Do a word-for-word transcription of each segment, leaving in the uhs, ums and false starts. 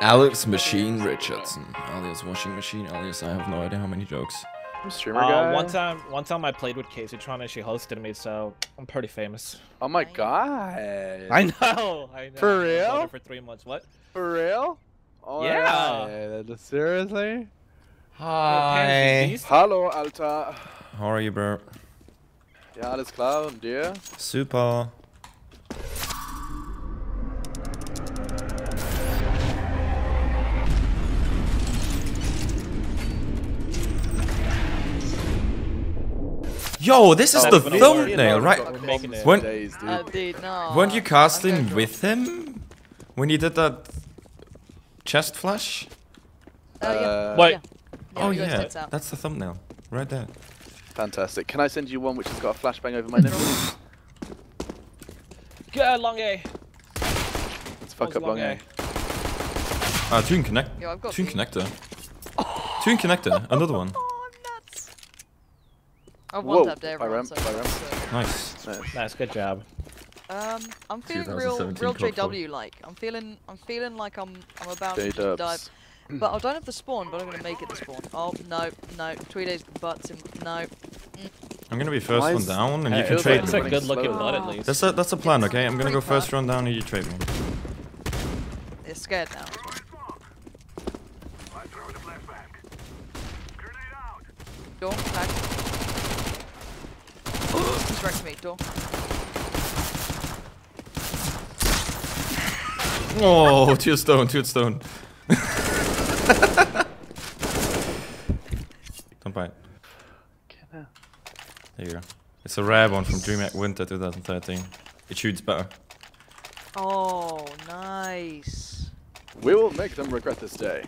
Alex Machine Richardson, alias Washing Machine, alias I have no idea how many jokes. Streamer uh, guy. One time, one time I played with Casey Tron and she hosted me, so I'm pretty famous. Oh my god! I know, I know. For real? I for three months. What? For real? Oh, yeah. Right. Seriously? Hi. Hello, Alta. How are you, bro? Ja, alles klar und dir? Super. Yo, this is oh, the thumbnail, right? When, days, dude. Uh, dude, no. Weren't you casting with him when you did that chest flash? Uh, uh, what? Yeah. Yeah, oh yeah, that's the thumbnail, right there. Fantastic. Can I send you one which has got a flashbang over my nose? Go long A. Let's fuck up long A. Ah, Tune connect. Yo, Tune me. Connector. Oh. Tune connector. Another one. I one tapped everyone. So nice. nice. Nice, good job. Um, I'm feeling real, real J W like. I'm feeling, I'm feeling like I'm, I'm about to dive. But I don't have the spawn, but I'm gonna make it the spawn. Oh no, no, Tweedays butts him. No. I'm gonna be first one down, and you can trade me. That's a good looking butt at least. That's a, that's a plan, okay? I'm gonna go first run down, and you trade me. They're scared now. Door pack. He's wrecked me, door. Oh, two stone, two stone. Don't bite. There you go. It's a rare one from DreamHack Winter twenty thirteen. It shoots better. Oh, nice. We will make them regret this day.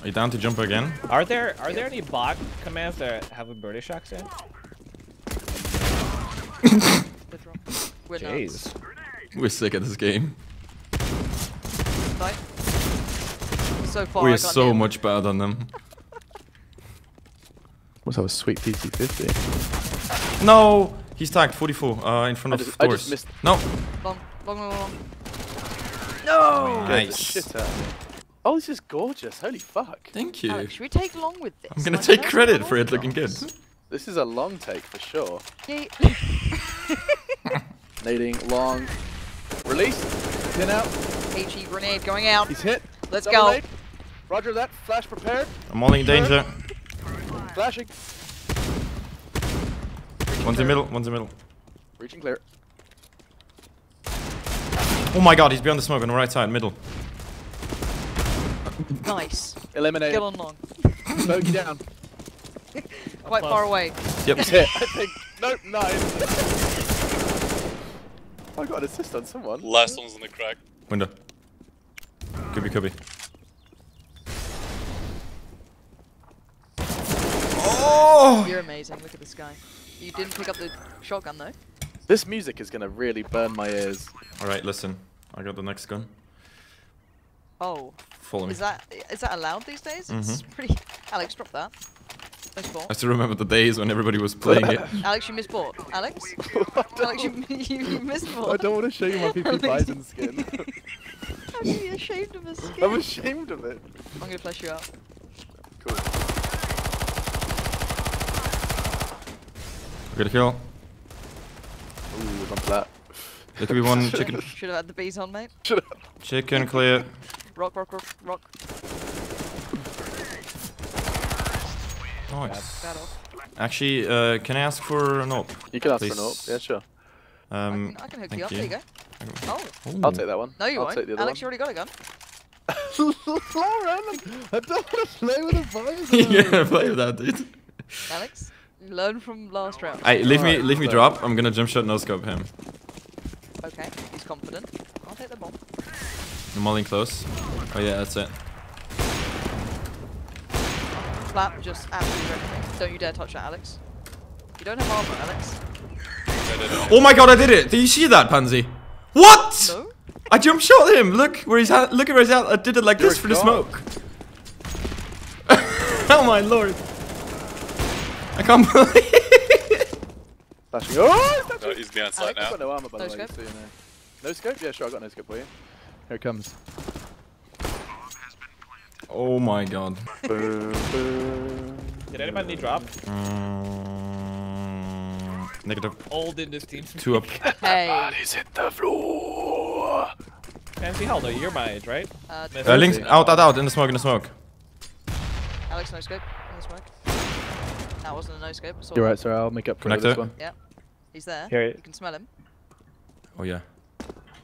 Are you down to jumper again? Are there are there any bot commands that have a British accent? We're Jeez. Not. We're sick of this game. So far, We're so in. much better than them. What's our sweet P T fifty? No! He's tagged forty-four uh, in front I of just, doors. I just missed. No! Long, long, long, long. No! Nice. Oh, this is gorgeous. Holy fuck. Thank you. Alex, should we take long with this? I'm gonna like, take credit for it looking good. This is a long take for sure. Nading, long. Release. Pin out. H E grenade going out. He's hit. Let's Double go. Aid. Roger that. Flash prepared. I'm only in danger. Flashing. Reaching one's clear. in middle. One's in middle. Reaching clear. Oh my god, he's beyond the smoke on the right side, middle. Nice. Eliminate. Kill on long. Bogey down. Quite far away. Yep. He's hit. I think. Nope, no. I got an assist on someone. Last one's in the crack. Window. Could be, could be. Oh! You're amazing. Look at this guy. You didn't pick up the shotgun though. This music is gonna really burn my ears. Alright, listen. I got the next gun. Oh. Follow me. Is that is that allowed these days? Mm-hmm. It's pretty. Alex, drop that. Nice ball. I still remember the days when everybody was playing it. Alex, you missed ball. Alex, Alex, you, you missed ball. I don't want to show you my P P Bison skin. I'm really ashamed of this skin. I'm ashamed of it. I'm gonna flash you out. Cool. We're gonna kill. Ooh, bump that. There could be one chicken. Should have had the bees on, mate. Should have. Chicken clear. Rock, rock, rock, rock. Nice. Actually, uh, can I ask for an op? You can ask Please. for an op, yeah, sure. Um, I can, I can hook you up, you. there you go. Oh. Ooh. I'll take that one. No, you I'll won't. Alex, one. you already got a gun. Lauren, I don't want to play with a visor. You're gonna play with that, dude. Alex, learn from last round. Hey, leave All me, right, leave me so. drop. I'm gonna jump shot no scope him. Okay, he's confident. I'll take the bomb. I'm all in close. Oh yeah, that's it. Flap just absolutely everything. Don't you dare touch that, Alex. You don't have armor, Alex. Oh my god, I did it! Did you see that, Pansy? What? No? I jump shot him! Look where he's at. Look at where he's at. I did it like You're this for the smoke. Oh my lord. I can't believe it. Oh, no, he's behind site now. Got no armor, by the way, so you know. No scope? Yeah, sure, I got no scope for you. Here it comes. Oh my god. Did anybody need drop? Um, negative. Old in this team. Two up. Hey. Bodies hit the floor. Fancy Haldo, you're my age, right? Uh, uh, Link's out, out, out, in the smoke, in the smoke. Alex, no scope, in the smoke. That wasn't a no scope. You're right, sir, I'll make up for this one. Yeah. He's there. Here. You can smell him. Oh, yeah.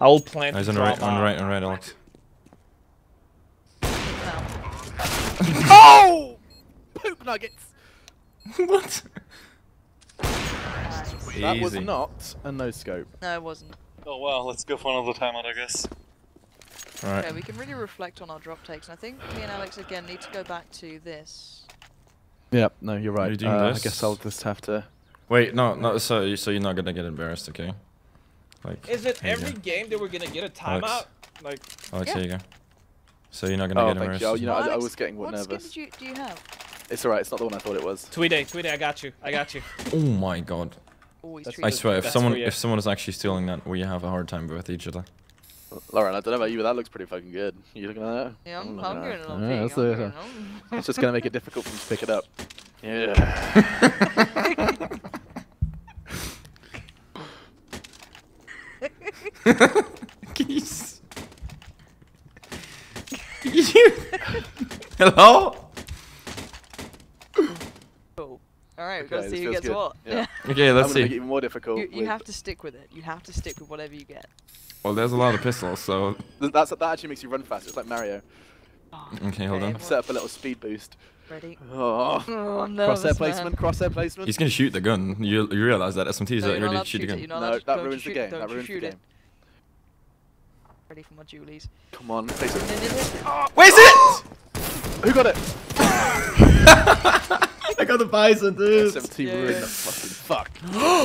I'll plant. No, he's on the right, on the right, on the right, Alex. Oh! Poop nuggets! What? Nice. That was not a no scope. No, it wasn't. Oh well, let's go for another timeout, I guess. Alright. Okay, we can really reflect on our drop takes, and I think me and Alex again need to go back to this. Yep, no, you're right. Are you doing uh, this? I guess I'll just have to. Wait, no, no, so, so you're not gonna get embarrassed, okay? Like, is it every game that we're gonna get a timeout? Alex. Like, Alex, yeah. Here you go. So you're not gonna oh, get embarrassed. Oh, you. you know, I, I was getting what nervous. What skin did you, do you have? It's alright. It's not the one I thought it was. Tweeday, Tweeday, I got you. I got you. Oh my god. I swear, if someone if someone is actually stealing that, we have a hard time with each other. Lauren, I don't know about you, but that looks pretty fucking good. You looking at that? Yeah, I'm hungry and I'm yeah, that's a, a, It's just gonna make it difficult for me to pick it up. Yeah. Geese. Hello? Cool. Alright, we've okay, got to see who gets good. what. Yeah. Okay, let's see. Make it even more difficult. You, you have to stick with it. You have to stick with whatever you get. Well, there's a lot of pistols, so... That's, that actually makes you run faster. It's like Mario. Oh, okay, okay, hold on. Set up a little speed boost. Ready? Oh, oh I'm nervous, Crosshair placement, crosshair placement. He's going to shoot the gun. You, you realise that S M T is no, really shoot, shoot the gun. It, no, that ruins shoot, the game. That ruins the game. It. Ready for my Julies. Come on, face it. Oh, where's it? Who got it? I got the bison, dude. seventeen yeah, yeah. Ruined the fucking fuck.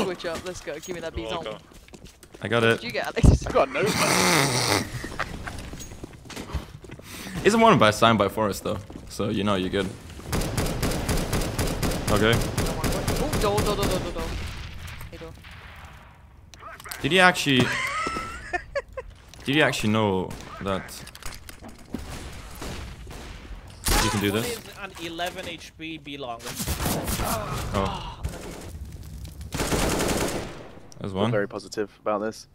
Switch up, let's go. Give me that bison. Oh, I got what it. Did you get, Alex? I got no. Isn't one by signed by Forest though, so you know you're good. Okay. Oh, door, door, door, door, door. Hey, door. Did he actually? Did you actually know that you can do this? Is an eleven H P belong? Oh. There's one. I'm very positive about this.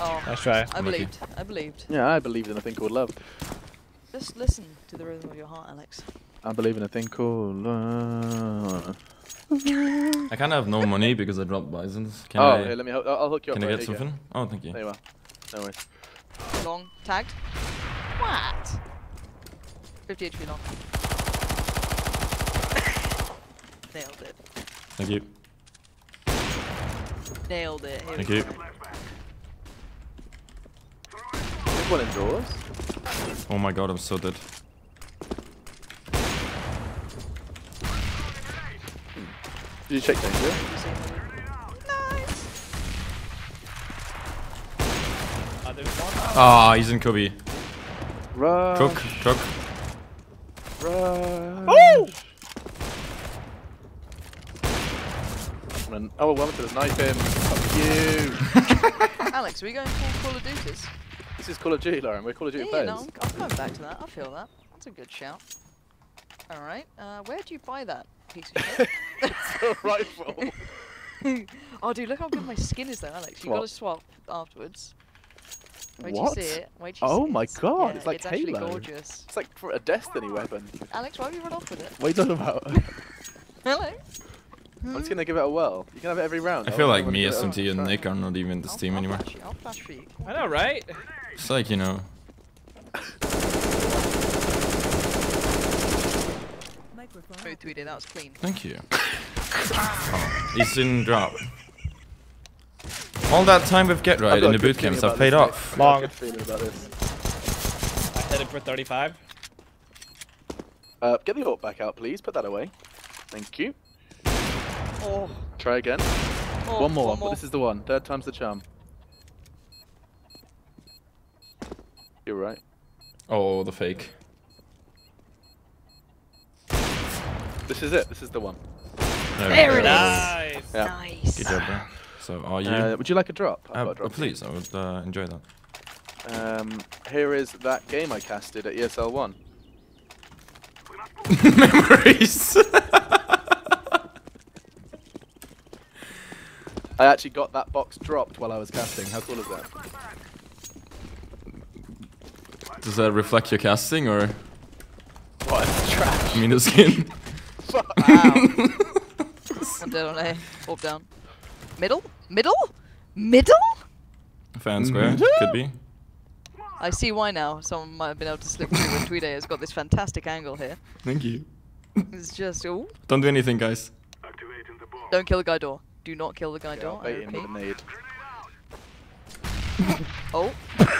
Oh. Nice try. I believed. I believed. Yeah, I believed in a thing called love. Just listen to the rhythm of your heart, Alex. I believe in a thing called love. I kind of have no money because I dropped bisons. Can oh, I, hey, let me. I'll hook you up. Can I get something? Go. Oh, thank you. There you are. No worries. Long tagged. What? fifty H P long. Nailed it. Thank you. Nailed it. Here thank you. One indoors. Oh my god, I'm so dead. Did you check danger? Nice! Ah, oh, he's in Cubby. Run! Cook, cook. Run! Oh! Oh, well, to knife him. Fuck you! Alex, are we going for Call of Duties? This is Call of Duty, Lauren. We're Call of Duty yeah, players. No, I'm going back to that. I feel that. That's a good shout. Alright, uh, where'd you buy that piece of shit? It's a rifle. Oh, dude, look how good my skin is, though, Alex. You what? Gotta swap afterwards. Wait till you see it. Wait till you oh see my it. God, yeah, it's like it's Halo. It's actually gorgeous. It's like for a Destiny weapon. Alex, why have you run off with it? What are you talking about? Hello? I'm just gonna give it a whirl. You can have it every round. I feel like me, S M T, and Nick are not even in this team anymore. I'll flash for you. I know, right? It's like, you know. Oh, Tweeday, that was clean. Thank you. Oh, he's in drop. All that time with Get Right in the boot camps, I've paid off. Long. I hit it for thirty-five. Uh, get the AWP back out, please. Put that away. Thank you. Oh. Try again. Oh, one more, one more. But this is the one. Third time's the charm. You're right. Oh, the fake. This is it. This is the one. There, there it is. Nice. Yeah. Nice. Good job, bro. So are you? Uh, would you like a drop? Uh, a drop please, I would uh, enjoy that. Um, here is that game I casted at E S L one. Memories! I actually got that box dropped while I was casting. How cool is that? Does that reflect your casting or? What? Trash. I mean the skin. Fuck. Ow. I'm dead on A. Orb down. Middle? Middle? Middle? Fan square. Middle? Could be. I see why now. Someone might have been able to slip through when Mrtweeday has got this fantastic angle here. Thank you. It's just. Ooh. Don't do anything, guys. Activating the bomb. Don't kill the guy door. Do not kill the guy yeah, door. I repeat. Oh.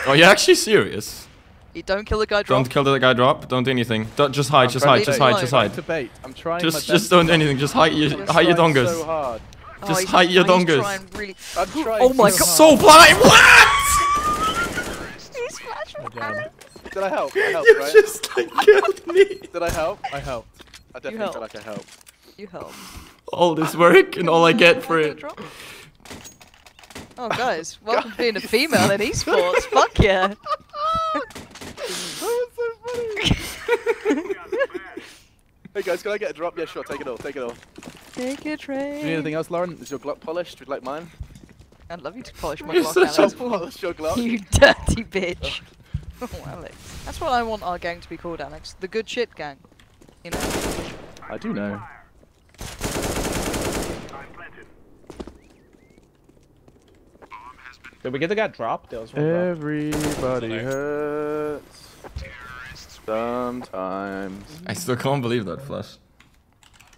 Are you actually serious? You don't kill the guy drop. Don't kill the guy drop. Don't do anything. Don't, just hide. I'm just hide. Just hide. Just hide. Just hide. I'm trying. Just, just don't do anything. Just hide your, hide your dongers. So hard. Just oh, hide your dongers. Really oh my so god. So blind. What? He's flashing Alex. Did I help? I helped, you right? just like killed me. Did I help? I helped. I definitely helped. feel like I helped. You helped. All this work and all I get for it. Oh guys, welcome to being a female in esports. Fuck yeah. That was so funny. Hey guys, can I get a drop? Yeah, sure. Take it all. Take it all. Take a train. Do you need anything else, Lauren? Is your Glock polished? Would you like mine? I'd love you to polish my Glock, Alex. I'll polish your Glock. You dirty bitch. Oh, Alex. That's what I want our gang to be called, Alex. The good shit gang. You know. I do know. Did we get the guy dropped? Everybody hurts sometimes. I still can't believe that flush.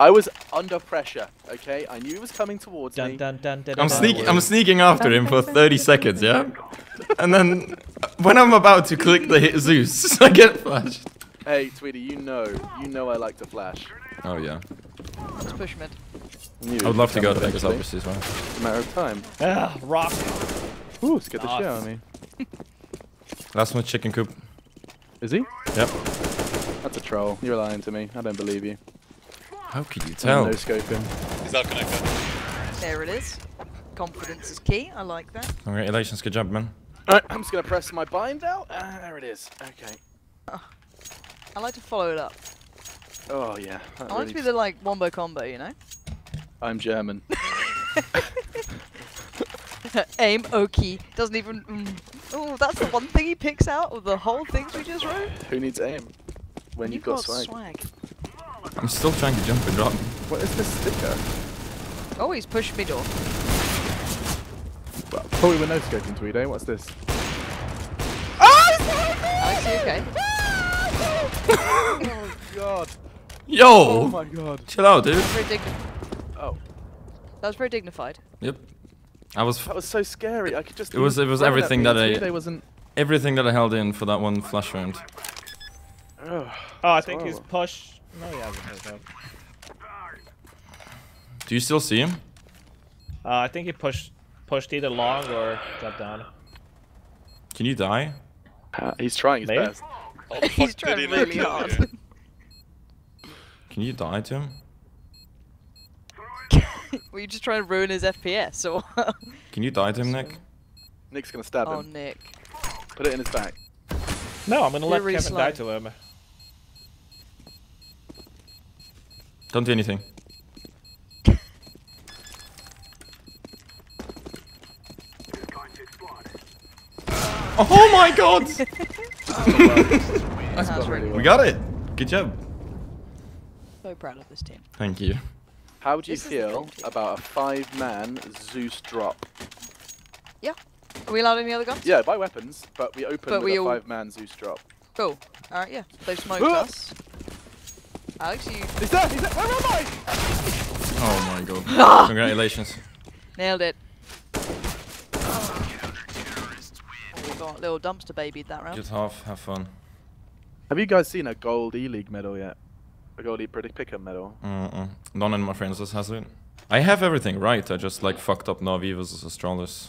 I was under pressure, okay? I knew he was coming towards dun, me. Dun, dun, dun, dun, I'm, sneak I'm sneaking after him for thirty seconds, yeah? And then when I'm about to click the hit Zeus, I get flashed. Hey, Tweety, you know. You know I like to flash. Oh, yeah. Let's push mid. I would love to go to Vegas, obviously, as well. It's a matter of time. Ah, rock. Ooh, let's get the shit out of me. Last one, chicken coop. Is he? Yep. That's a troll. You're lying to me. I don't believe you. How can you tell? No scoping. He's out connected. There it is. Confidence is key. I like that. Congratulations. Good job, man. Alright, I'm just gonna press my bind out. Uh, there it is. Okay. Oh, I like to follow it up. Oh yeah. I really like to be the like wombo combo, you know. I'm German. Aim, okay. Doesn't even. Mm. Oh, that's the one thing he picks out of the whole things we just wrote. Who needs aim when you've, you've got, got swag. swag? I'm still trying to jump and drop. What is this sticker? Oh, he's pushed me door. Probably we're no scoping to Mrtweeday. What's this? Oh, it's Alex, you okay? Oh god. Yo. Oh my god. Chill out, dude. Oh. That was very dignified. Yep. I was. That was so scary. I could just. It was. It was everything that I. Wasn't everything that I held in for that one flash round. Oh, I think he's pushed. No, he hasn't. Do you still see him? Uh, I think he pushed, pushed either long or dropped down. Can you die? Uh, he's trying his Maybe? best. Oh, he's trying he really hard. hard. Can you die to him? Were you just trying to ruin his F P S or? Can you die to him, Nick? Nick's gonna stab him. Oh, Nick. Put it in his back. No, I'm gonna You're let really Kevin slow. die to him. Don't do anything. Oh my god! That's really well. We got it! Good job. So proud of this team. Thank you. How do you this feel about a five-man Zeus drop? Yeah. Are we allowed any other guns? Yeah, buy weapons, but we open but with we a five-man Zeus drop. Cool. All right, yeah. They smoked us. Alex, you. He's there. He's there. Where am I? Oh my god! Congratulations. Nailed it. Oh. Oh, we got a little dumpster babied that round. Just half. Have fun. Have you guys seen a gold E-League medal yet? I got the pretty pickup medal. Mm-mm. None of my friends has it. I have everything right. I just like fucked up Naviva's Astralis,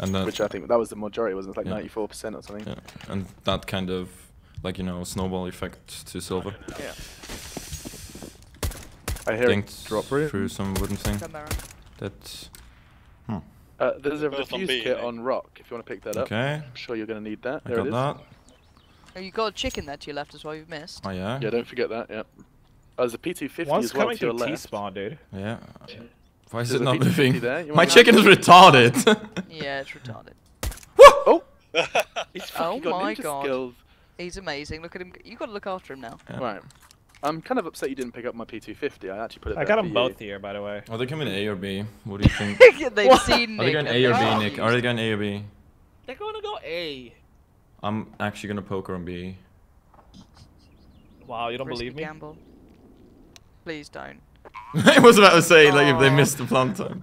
and then which I think that was the majority, wasn't it? Like ninety-four yeah. percent or something. Yeah. And that kind of like you know snowball effect to silver. Yeah. I hear Dinked it drop through some wooden thing. That. Hmm. Uh, there's a refuse kit on rock, if you want to pick that up. Okay. I'm sure you're going to need that. I there got it is. That. Oh, you got a chicken there to your left as well, you've missed. Oh, yeah? Yeah, don't forget that, yeah. Oh, there's a P two fifty One's as well to your left. One's coming to T-spawn, dude. Yeah. Why is there's it not moving? My chicken is retarded. Yeah, it's retarded. Woo! Oh! He's oh got my god. Skills. He's amazing. Look at him. You've got to look after him now. Yeah. Right. I'm kind of upset you didn't pick up my P two fifty. I actually put it. I got them both here, by the way. Are they coming A or B? What do you think? They've seen Nick. Are they going A or B, Nick? Are they going A or B? They're going to go A. I'm actually going to poker on B. Wow, you don't believe me? Gamble. Please don't. I was about to say, like, oh. if they missed the plant time.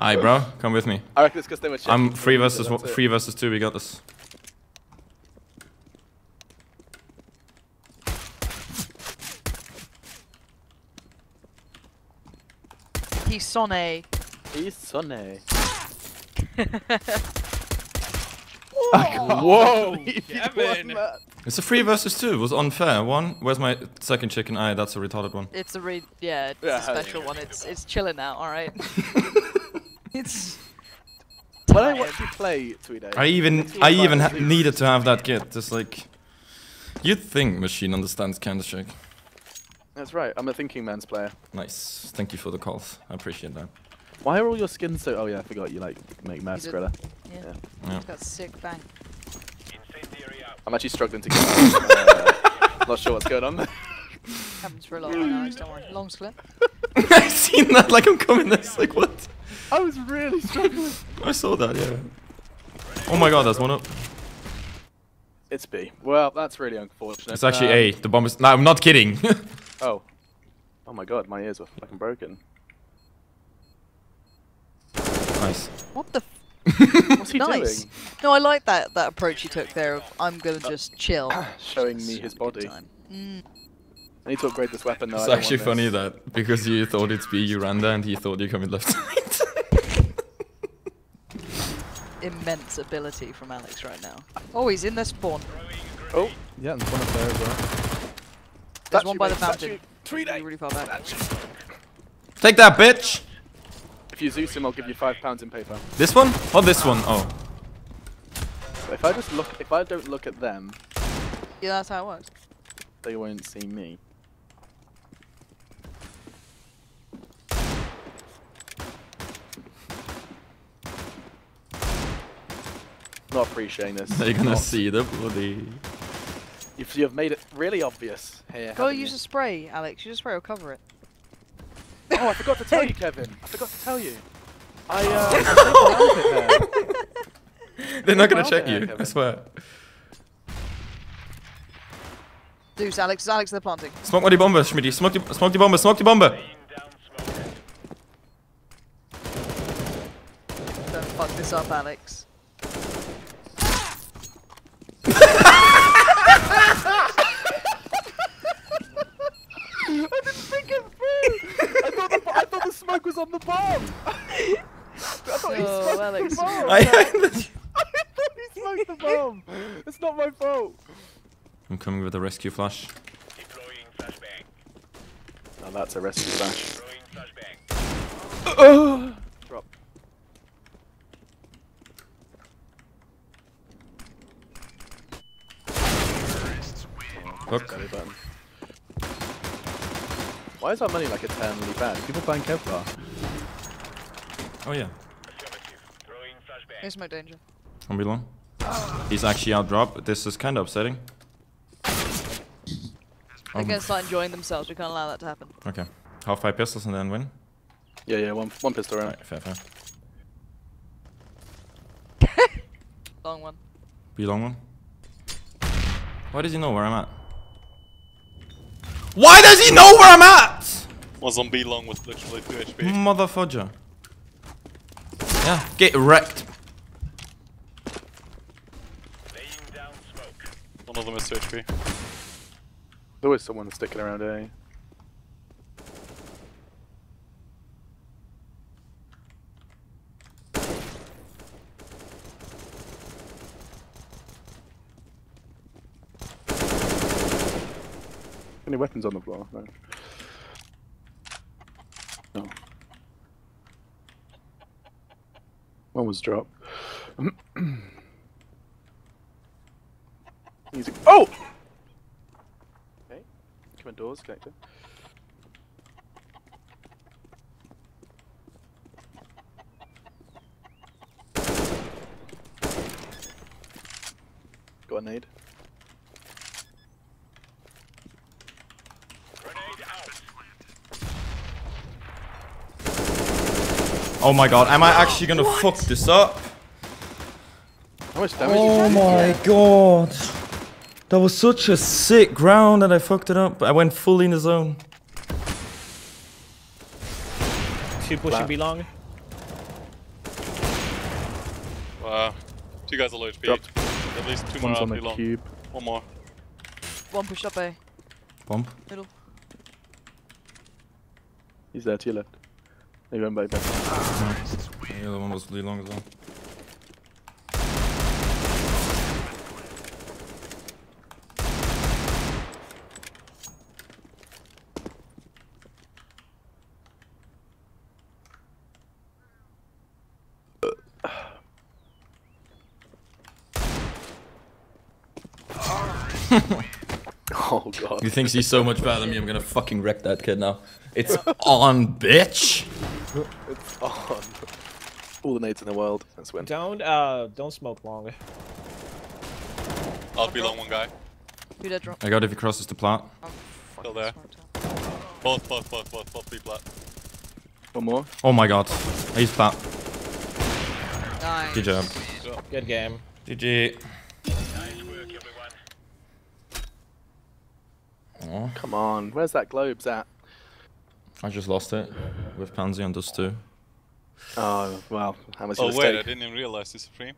Aight, bro, come with me. I reckon it's because they were checking. I'm three versus so three versus two. We got this. He's Sonny. He's Sonny. Whoa! Kevin. It's a three versus two. It was unfair. One. Where's my second chicken? Aye, that's a retarded one. It's a re. Yeah, it's yeah, a special one. It's it's chilling out. All right. It's. When I watch you play, Tweeday. I even I even ha needed to have that kit. Just like, you'd think Machine understands Counter Strike. That's right, I'm a thinking man's player. Nice, thank you for the calls, I appreciate that. Why are all your skins so... Oh yeah, I forgot you like make mad Skrilla. Yeah, yeah. yeah. He's got sick bang. I'm actually struggling to get out. Uh, not sure what's going on there. Happens for a lot of nights, don't worry. Long slip. I've seen that, like I'm coming this, like what? I was really struggling. I saw that, yeah. Oh my god, that's one up. It's B. Well, that's really unfortunate. It's actually um, A, the bomb is... No, I'm not kidding. Oh. Oh my god, my ears were fucking broken. Nice. What the f What's he nice. doing? No, I like that, that approach he took there of, I'm gonna just uh, chill. Showing me his body. Mm. I need to upgrade this weapon though. It's I actually funny this. that, because you thought it's B, you ran there and he thought you coming left side. Immense ability from Alex right now. Oh, he's in the spawn. Oh. Yeah, and one up there as well. There's one by the fountain. Really far back. Take that, bitch! If you Zeus him, I'll give you five pounds in paper. This one? Or this one? Oh. So if I just look, if I don't look at them, yeah, that's how it works. They won't see me. Not appreciating this. They're gonna see the bloody. If you've made it really obvious here. Go use you? a spray, Alex. Use a spray, I'll cover it. Oh, I forgot to tell you, Kevin. I forgot to tell you. I, uh. They're, They're not gonna check you, there, I swear. Deuce, Alex. Alex, they're planting. Smoke the bomber, Schmitty. Smoke the, smoke the bomber, smoke the bomber. Don't fuck this up, Alex. Was on the bomb. I thought he oh, smoked Alex. the bomb. I, I thought he smoked the bomb. It's not my fault. I'm coming with a rescue flash. Now oh, that's a rescue flash. Uh, oh. Drop. Look. Why is our money like eternally bad? People buying Kevlar. Oh yeah. Here's my danger. Won't be long. Oh. He's actually out drop. This is kind of upsetting. They're gonna start enjoying themselves. We can't allow that to happen. Okay. Half five pistols and then win. Yeah, yeah. One, one pistol round. Right, fair, fair. Long one. Be long one. Why does he know where I'm at? Why does he know where I'm at? Was on B long with literally two H P. Mother fudger. Yeah, get wrecked. Laying down smoke. One of them is two H P. There was someone sticking around A. Any weapons on the floor? No. No. One was dropped. Music. Oh! Okay. Come in doors, connected. Got a nade. Oh my god, am I actually gonna what? fuck this up? How much damage oh did you my do? god. That was such a sick round and I fucked it up. I went fully in the zone. Two pushing B long. Wow. Two guys are low H P. Dropped. At least two One's more on the long. Cube. One more. One push up A. Bomb. Middle. He's there to your left. They went back. back. The other one was really long as well. Oh god. He thinks he's so much better than me, I'm gonna fucking wreck that kid now. It's on, bitch! It's on. All the nades in the world. Let's win. Don't uh, don't smoke long. I'll be long one guy. Who did drop? I got if he crosses the plat. Still there. Both, both, both, both, both be plat. One more. Oh my god, he's plat. Nice. Good job. Good game. G G. Nice work, everyone. Aww. Come on, where's that globes at? I just lost it with Pansy and us two. Oh, wow. How much oh, wait, mistake? I didn't even realize this frame.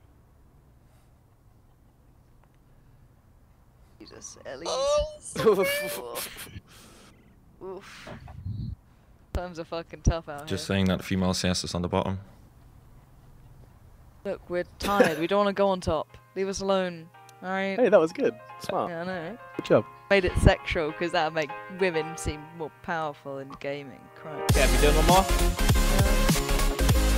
Jesus, Ellie. Oh, oof. Oof. Times are fucking tough out just here. Just saying that female C S is on the bottom. Look, we're tired. We don't want to go on top. Leave us alone. Alright? Hey, that was good. Smart. Yeah, I know. Good job. Made it sexual because that'll make women seem more powerful in gaming. Crap. Yeah, we doing one more?